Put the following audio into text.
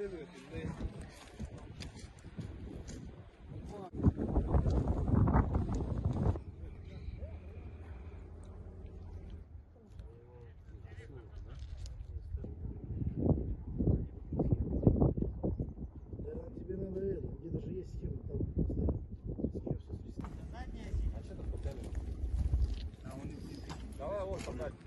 следовательно. Давай вот, погнали.